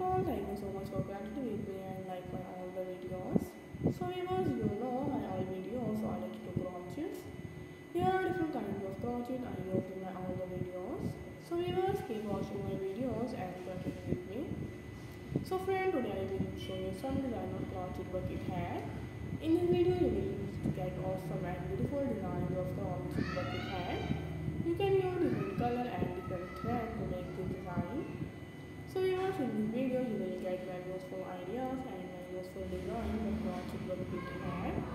whole thank you so much for watching the video and like my all the videos. So viewers, you know my all videos are related to crochet. There are different kinds of crochet I use in my all the videos. So viewers, keep watching my videos and crochet with me. So friend, today I will show you some design of crochet bucket hat. In this video, you will get awesome and beautiful designs of crochet bucket hat. You can use different color and different thread to make this design. So viewers, in this video, you will get my useful ideas and my useful designs of crochet bucket hat.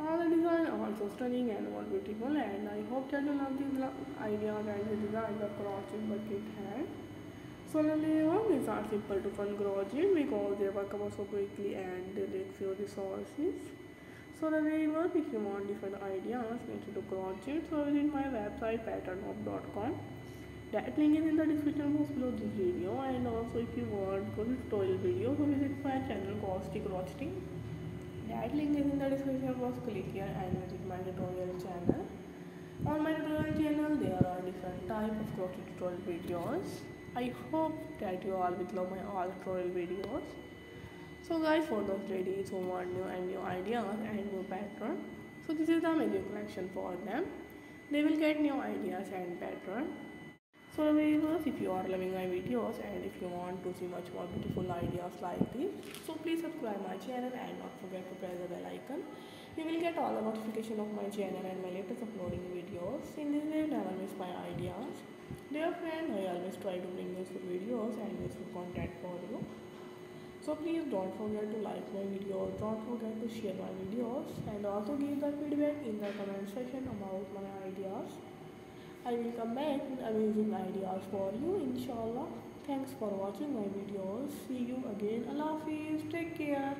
All the designs are also stunning and all beautiful, and I hope that you love these ideas and the designs of crochet bucket hat. So these are simple to fun crochet because they work out so quickly and they take few resources. So if you want different ideas related to crochet, so visit my website patternrobe.com. That link is in the description box below this video, and also if you want good tutorial video, so visit my channel Coste Crocheting. That link is in the description box, click here and visit my tutorial channel. On my tutorial channel there are different types of crochet tutorial videos. I hope that you all will love my all tutorial videos. So guys, for those ladies who want new and new ideas and new pattern, so this is the amazing collection for them. They will get new ideas and pattern. So viewers, if you are loving my videos and if you want to see much more beautiful ideas like this, so please subscribe my channel and not forget to press the bell icon. You will get all the notification of my channel and my latest uploading videos. In this way, never miss my ideas. Dear friend, I always try to bring useful videos and useful content for you. So please don't forget to like my videos, don't forget to share my videos, and also give the feedback in the comment section about my ideas. I will come back with amazing ideas for you, inshallah. Thanks for watching my videos. See you again. Allah Hafiz. Take care.